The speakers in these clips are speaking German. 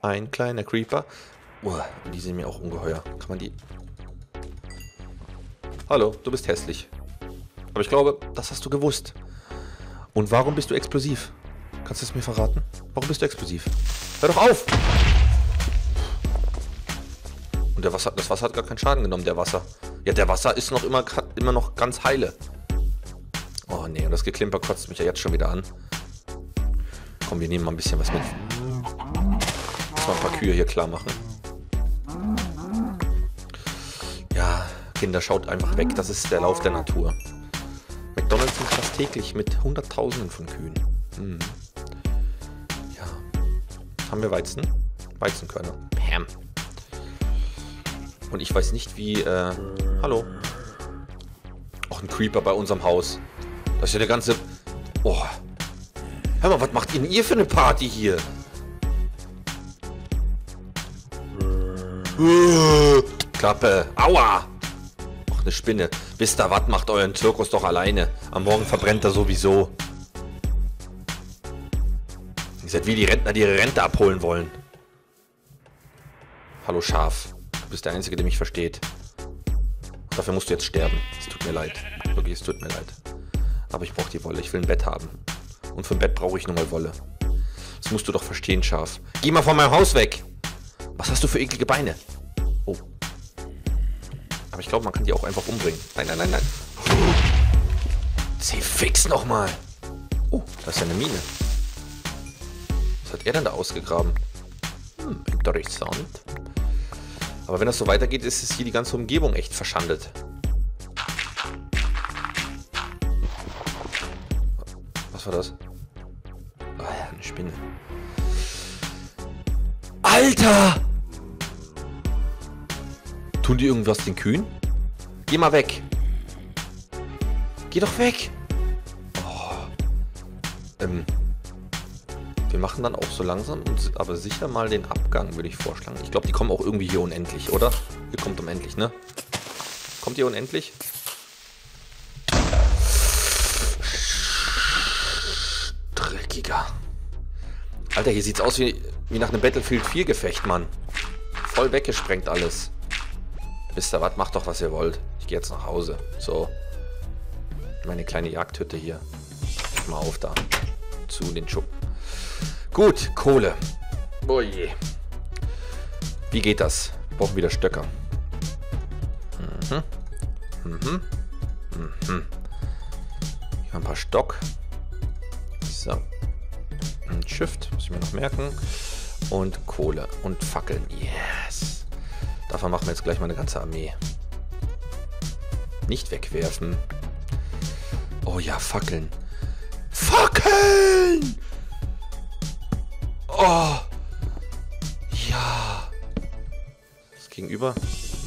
Ein kleiner Creeper. Uah, die sind mir auch ungeheuer. Kann man die... Hallo, du bist hässlich. Aber ich glaube, das hast du gewusst. Und warum bist du explosiv? Kannst du es mir verraten? Warum bist du explosiv? Hör doch auf! Und das Wasser hat gar keinen Schaden genommen, der Wasser. Ja, der Wasser ist noch immer noch ganz heile. Oh nee, und das Geklimper kotzt mich ja jetzt schon wieder an. Komm, wir nehmen mal ein bisschen was mit. Muss mal ein paar Kühe hier klar machen. Ja, Kinder, schaut einfach weg. Das ist der Lauf der Natur. McDonald's sind fast täglich mit Hunderttausenden von Kühen. Hm. Ja. Haben wir Weizen? Weizenkörner. Bam. Und ich weiß nicht wie... Hallo. Auch ein Creeper bei unserem Haus. Das ist ja der ganze... Oh. Hör mal, was macht ihr für eine Party hier? Klappe. Aua. Ach, eine Spinne. Wisst ihr was, macht euren Zirkus doch alleine. Am Morgen verbrennt er sowieso. Ihr seid wie die Rentner, die ihre Rente abholen wollen. Hallo Schaf. Du bist der Einzige, der mich versteht. Dafür musst du jetzt sterben. Es tut mir leid. Wirklich, es tut mir leid. Aber ich brauche die Wolle. Ich will ein Bett haben. Und für ein Bett brauche ich nochmal Wolle. Das musst du doch verstehen, Schaf. Geh mal von meinem Haus weg. Was hast du für eklige Beine? Oh. Aber ich glaube, man kann die auch einfach umbringen. Nein, nein, nein, nein. Sie fix nochmal. Oh, da ist ja eine Mine. Was hat er denn da ausgegraben? Hm, interessant. Aber wenn das so weitergeht, ist es hier die ganze Umgebung echt verschandelt. Was war das? Ah ja, eine Spinne. Alter! Tun die irgendwas den Kühen? Geh mal weg. Geh doch weg. Oh. Wir machen dann auch so langsam, aber sicher mal den Abgang, würde ich vorschlagen. Ich glaube, die kommen auch irgendwie hier unendlich, oder? Hier kommt unendlich, ne? Kommt ihr unendlich? Dreckiger. Alter, hier sieht's aus wie nach einem Battlefield 4 Gefecht, Mann. Voll weggesprengt alles. Wisst ihr was? Macht doch, was ihr wollt. Ich gehe jetzt nach Hause. So. Meine kleine Jagdhütte hier. Mal auf da. Zu den Schuppen. Gut, Kohle. Oh je. Wie geht das? Wir brauchen wieder Stöcker. Mhm. Mhm. Mhm. Hier haben ein paar Stock. So. Und Shift, muss ich mir noch merken. Und Kohle und Fackeln. Yes. Davon machen wir jetzt gleich mal eine ganze Armee. Nicht wegwerfen. Oh ja, Fackeln. Fackeln! Oh! Ja! Das Gegenüber?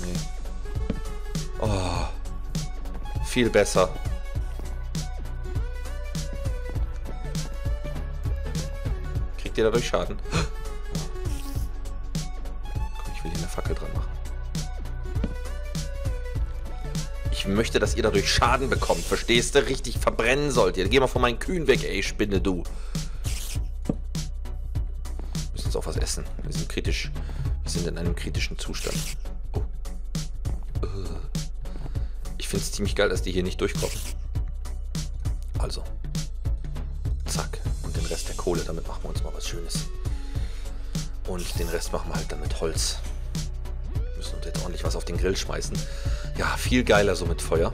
Nee. Oh! Viel besser. Kriegt ihr dadurch Schaden? Komm, ich will hier eine Fackel dran machen. Ich möchte, dass ihr dadurch Schaden bekommt. Verstehst du? Richtig verbrennen sollt ihr. Geh mal von meinen Kühen weg, ey, Spinne, du. Auf was essen. Wir sind kritisch. Wir sind in einem kritischen Zustand. Oh. Ich finde es ziemlich geil, dass die hier nicht durchkommen. Also. Zack. Und den Rest der Kohle, damit machen wir uns mal was Schönes. Und den Rest machen wir halt dann mit Holz. Wir müssen uns jetzt ordentlich was auf den Grill schmeißen. Ja, viel geiler so mit Feuer.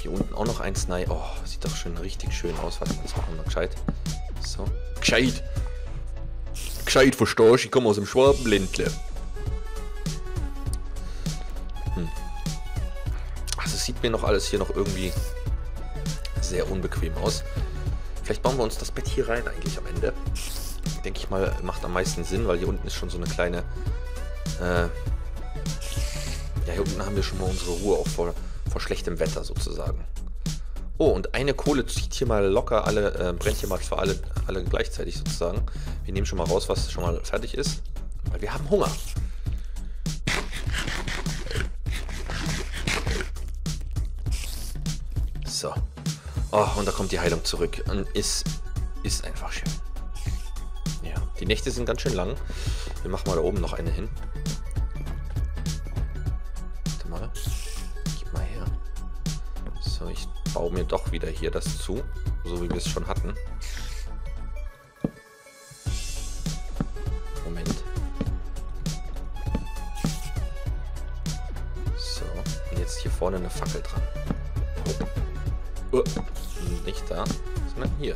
Hier unten auch noch eins. Nein. Oh, sieht doch schon richtig schön aus. Warte mal, das machen wir gescheit. So. Gescheit! Gescheit, verstehst du? Ich komme aus dem Schwabenländle. Hm. Also es sieht mir noch alles hier noch irgendwie sehr unbequem aus. Vielleicht bauen wir uns das Bett hier rein eigentlich am Ende. Denke ich mal, macht am meisten Sinn, weil hier unten ist schon so eine kleine... ja, hier unten haben wir schon mal unsere Ruhe, auch vor schlechtem Wetter sozusagen. Oh, und eine Kohle zieht hier mal locker alle, brennt hier mal für alle gleichzeitig sozusagen. Wir nehmen schon mal raus, was schon mal fertig ist, weil wir haben Hunger. So. Oh, und da kommt die Heilung zurück. Und ist einfach schön. Ja. Die Nächte sind ganz schön lang. Wir machen mal da oben noch eine hin. Warte mal. Gib mal her. So, ich baue mir doch wieder hier das zu. So wie wir es schon hatten. Moment. So. Und jetzt hier vorne eine Fackel dran. Nicht da, sondern hier.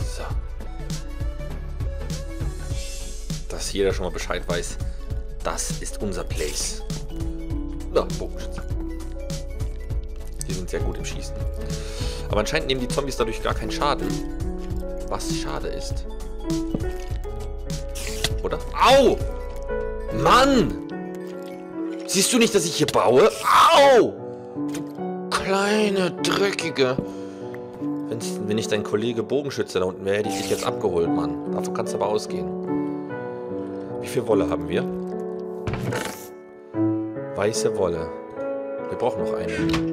So. Dass jeder schon mal Bescheid weiß, das ist unser Place. Na, Bogenschütze. Die sind sehr gut im Schießen. Aber anscheinend nehmen die Zombies dadurch gar keinen Schaden. Was schade ist. Oder? Au! Mann! Siehst du nicht, dass ich hier baue? Au! Du kleine, dreckige. Wenn ich dein Kollege Bogenschütze da unten wäre, hätte ich dich jetzt abgeholt, Mann. Davon kannst du aber ausgehen. Wie viel Wolle haben wir? Weiße Wolle. Wir brauchen noch eine.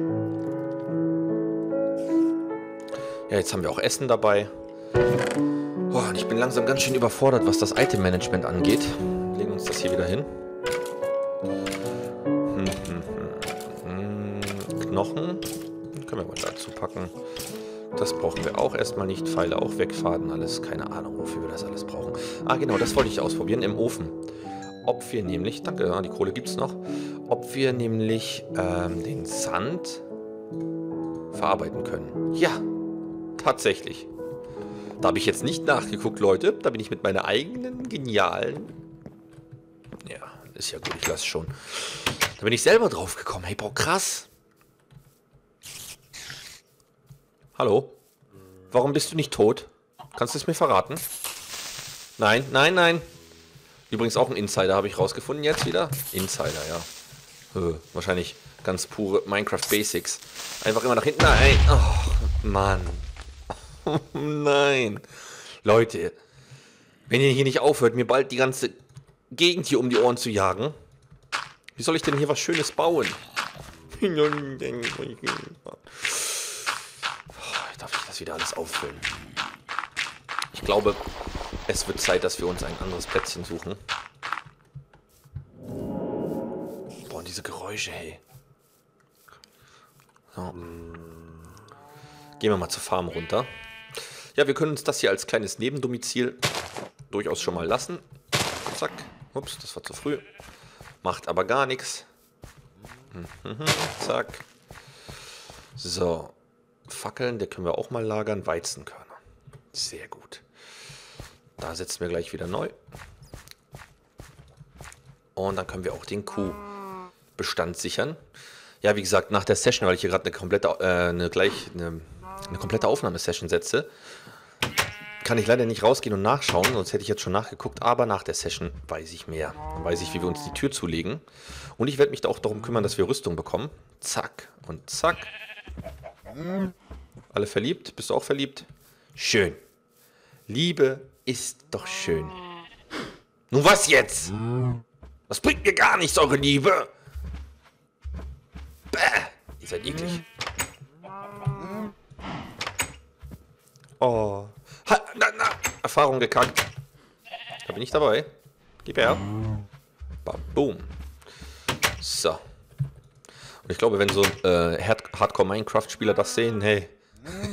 Ja, jetzt haben wir auch Essen dabei. Oh, und ich bin langsam ganz schön überfordert, was das Item-Management angeht. Wir legen uns das hier wieder hin. Knochen. Können wir mal dazu packen. Das brauchen wir auch erstmal nicht. Pfeile auch wegfaden, alles. Keine Ahnung, wofür wir das alles brauchen. Ah, genau, das wollte ich ausprobieren im Ofen. Ob wir nämlich, danke, die Kohle gibt es noch. Ob wir nämlich den Sand verarbeiten können. Ja, tatsächlich. Da habe ich jetzt nicht nachgeguckt, Leute. Da bin ich mit meiner eigenen genialen... Ja, ist ja gut, ich lasse schon. Da bin ich selber drauf gekommen. Hey, boah, krass. Hallo? Warum bist du nicht tot? Kannst du es mir verraten? Nein, nein, nein. Übrigens auch ein Insider habe ich rausgefunden jetzt wieder. Insider, ja. Wahrscheinlich ganz pure Minecraft Basics. Einfach immer nach hinten. Nein. Oh, Mann. Oh, nein. Leute. Wenn ihr hier nicht aufhört, mir bald die ganze Gegend hier um die Ohren zu jagen. Wie soll ich denn hier was Schönes bauen? Wieder alles auffüllen. Ich glaube, es wird Zeit, dass wir uns ein anderes Plätzchen suchen. Boah, diese Geräusche, hey. So. Gehen wir mal zur Farm runter. Ja, wir können uns das hier als kleines Nebendomizil durchaus schon mal lassen. Zack. Ups, das war zu früh. Macht aber gar nichts. Zack. So. Fackeln, den können wir auch mal lagern. Weizenkörner. Sehr gut. Da setzen wir gleich wieder neu. Und dann können wir auch den Kuhbestand sichern. Ja, wie gesagt, nach der Session, weil ich hier gerade eine komplette Aufnahmesession setze, kann ich leider nicht rausgehen und nachschauen, sonst hätte ich jetzt schon nachgeguckt. Aber nach der Session weiß ich mehr. Dann weiß ich, wie wir uns die Tür zulegen. Und ich werde mich da auch darum kümmern, dass wir Rüstung bekommen. Zack und zack. Alle verliebt? Bist du auch verliebt? Schön. Liebe ist doch schön. Nun was jetzt? Das bringt mir gar nichts, eure Liebe. Bäh, ihr seid eklig. Oh. Ha, na. Erfahrung gekackt. Da bin ich dabei. Gib her. Bam, boom. So. Ich glaube, wenn so Hardcore-Minecraft-Spieler das sehen, hey,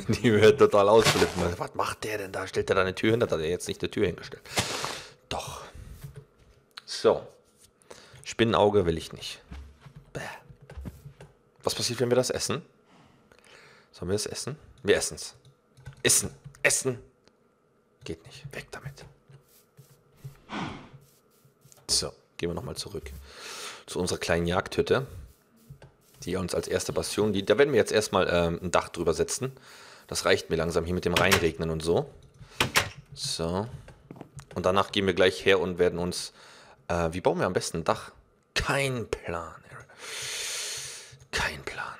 die werden total ausflippen. Was macht der denn da? Stellt er da eine Tür hin? Hat er jetzt nicht eine Tür hingestellt? Doch. So. Spinnenauge will ich nicht. Bäh. Was passiert, wenn wir das essen? Sollen wir das essen? Wir essen's. Essen. Essen. Geht nicht. Weg damit. So. Gehen wir nochmal zurück zu unserer kleinen Jagdhütte. Die uns als erste Bastion, da werden wir jetzt erstmal ein Dach drüber setzen. Das reicht mir langsam hier mit dem Reinregnen und so. So. Und danach gehen wir gleich her und werden uns, wie bauen wir am besten ein Dach? Kein Plan. Kein Plan.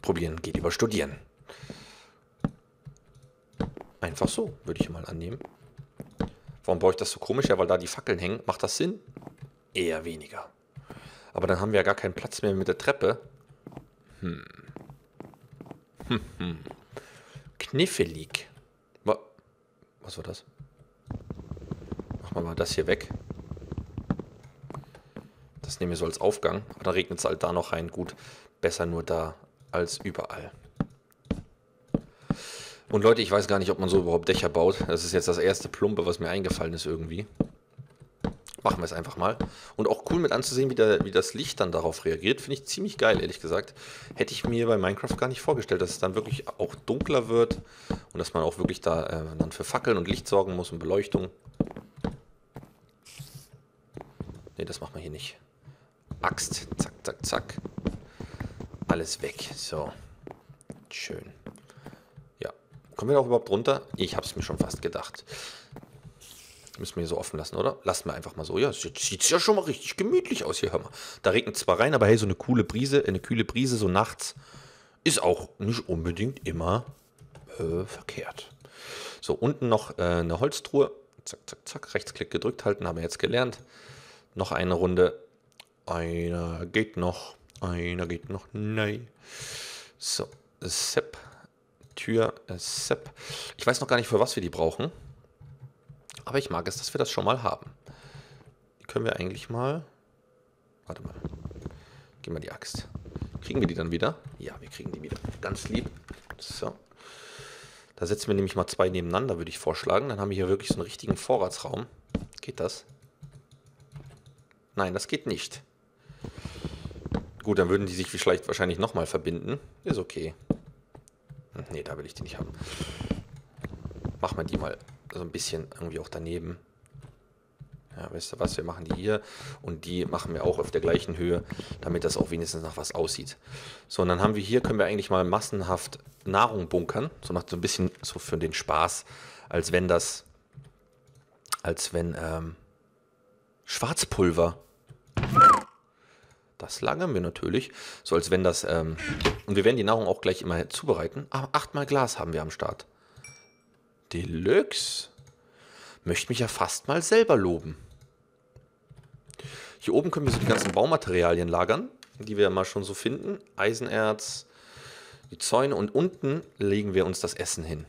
Probieren geht über Studieren. Einfach so, würde ich mal annehmen. Warum baue ich das so komisch? Ja, weil da die Fackeln hängen. Macht das Sinn? Eher weniger. Aber dann haben wir ja gar keinen Platz mehr mit der Treppe. Kniffelig. Was war das? Machen wir mal das hier weg. Das nehmen wir so als Aufgang. Aber da regnet es halt da noch rein. Gut, besser nur da als überall. Und Leute, ich weiß gar nicht, ob man so überhaupt Dächer baut. Das ist jetzt das erste Plumpe, was mir eingefallen ist irgendwie. Machen wir es einfach mal. Und auch cool mit anzusehen, wie das Licht dann darauf reagiert. Finde ich ziemlich geil, ehrlich gesagt. Hätte ich mir bei Minecraft gar nicht vorgestellt, dass es dann wirklich auch dunkler wird. Und dass man auch wirklich da dann für Fackeln und Licht sorgen muss und Beleuchtung. Ne, das machen wir hier nicht. Axt. Zack, zack, zack. Alles weg. So. Schön. Ja. Kommen wir da auch überhaupt runter? Ich habe es mir schon fast gedacht. Müssen wir hier so offen lassen, oder? Lassen wir einfach mal so. Ja, sieht ja schon mal richtig gemütlich aus hier, hör mal. Da regnet zwar rein, aber hey, so eine coole Brise, so nachts, ist auch nicht unbedingt immer verkehrt. So, unten noch eine Holztruhe. Zack, zack, zack. Rechtsklick gedrückt halten, haben wir jetzt gelernt. Noch eine Runde. Einer geht noch. Einer geht noch. Nein. So, Sepp. Tür, Sepp. Ich weiß noch gar nicht, für was wir die brauchen. Aber ich mag es, dass wir das schon mal haben. Die können wir eigentlich mal... Warte mal. Gib mal die Axt. Kriegen wir die dann wieder? Ja, wir kriegen die wieder. Ganz lieb. So. Da setzen wir nämlich mal zwei nebeneinander, würde ich vorschlagen. Dann haben wir hier wirklich so einen richtigen Vorratsraum. Geht das? Nein, das geht nicht. Gut, dann würden die sich vielleicht wahrscheinlich nochmal verbinden. Ist okay. Nee, da will ich die nicht haben. Machen wir die mal so ein bisschen irgendwie auch daneben. Ja, weißt du was, wir machen die hier und die machen wir auch auf der gleichen Höhe, damit das auch wenigstens nach was aussieht. So, und dann haben wir hier, können wir eigentlich mal massenhaft Nahrung bunkern, so macht so ein bisschen so für den Spaß, als wenn Schwarzpulver, das lagern wir natürlich, so als wenn das, und wir werden die Nahrung auch gleich immer zubereiten, aber 8 mal Glas haben wir am Start. Deluxe. Möchte mich ja fast mal selber loben. Hier oben können wir so die ganzen Baumaterialien lagern, die wir mal schon so finden. Eisenerz, die Zäune und unten legen wir uns das Essen hin.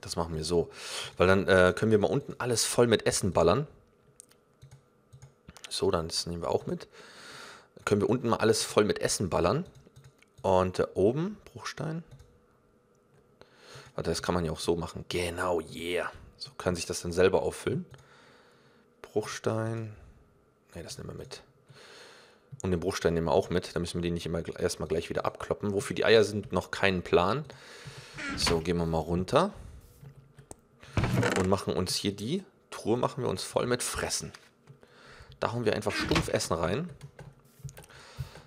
Das machen wir so. Weil dann können wir mal unten alles voll mit Essen ballern. So, dann das nehmen wir auch mit. Dann können wir unten mal alles voll mit Essen ballern. Und oben, Bruchstein. Das kann man ja auch so machen. Genau, yeah. So kann sich das dann selber auffüllen. Bruchstein. Ne, das nehmen wir mit. Und den Bruchstein nehmen wir auch mit. Da müssen wir den nicht immer erstmal gleich wieder abkloppen. Wofür die Eier sind, noch keinen Plan. So, gehen wir mal runter. Und machen uns hier die Truhe, machen wir uns voll mit Fressen. Da hauen wir einfach stumpf Essen rein.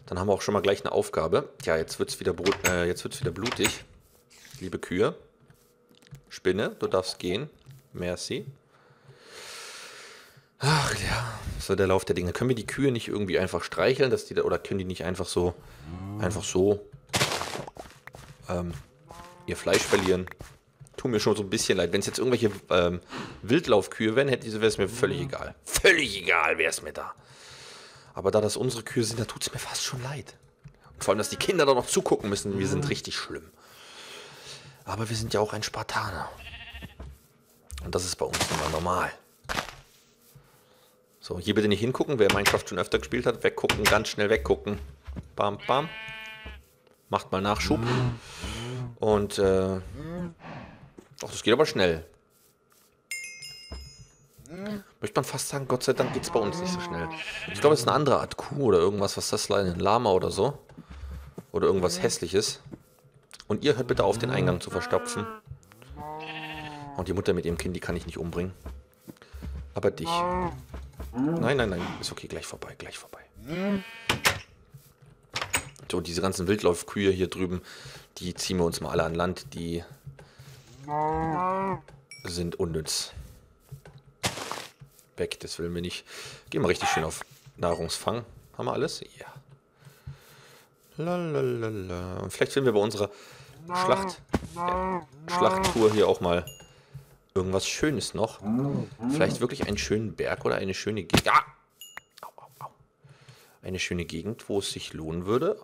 Dann haben wir auch schon mal gleich eine Aufgabe. Ja, jetzt wird es wieder blutig. Liebe Kühe. Spinne, du darfst gehen. Merci. Ach ja, so der Lauf der Dinge. Können wir die Kühe nicht irgendwie einfach streicheln, dass die da, oder können die nicht einfach so ihr Fleisch verlieren? Tut mir schon so ein bisschen leid. Wenn es jetzt irgendwelche Wildlaufkühe wären, wäre es mir völlig egal. Völlig egal wäre es mir da. Aber da das unsere Kühe sind, da tut es mir fast schon leid. Und vor allem, dass die Kinder da noch zugucken müssen, wir sind richtig schlimm. Aber wir sind ja auch ein Spartaner. Und das ist bei uns immer normal. So, hier bitte nicht hingucken. Wer Minecraft schon öfter gespielt hat, weggucken, ganz schnell weggucken. Bam, bam. Macht mal Nachschub. Und, das geht aber schnell. Möchte man fast sagen, Gott sei Dank geht es bei uns nicht so schnell. Ich glaube, es ist eine andere Art Kuh oder irgendwas, was das leider, ein Lama oder so. Oder irgendwas Hässliches. Und ihr hört bitte auf, den Eingang zu verstopfen. Und die Mutter mit ihrem Kind, die kann ich nicht umbringen. Aber dich. Nein, nein, nein. Ist okay, gleich vorbei, gleich vorbei. So, diese ganzen Wildlaufkühe hier drüben, die ziehen wir uns mal alle an Land. Die sind unnütz. Weg, das will mir nicht. Gehen wir richtig schön auf Nahrungsfang. Haben wir alles? Ja. Lalalala. Und vielleicht finden wir bei unserer Schlachttour hier auch mal irgendwas Schönes noch. Vielleicht wirklich einen schönen Berg oder eine schöne Gegend. Ah! Au, au, au. Eine schöne Gegend, wo es sich lohnen würde,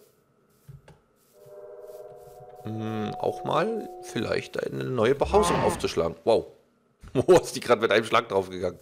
auch mal vielleicht eine neue Behausung aufzuschlagen. Wow. Ist die gerade mit einem Schlag draufgegangen.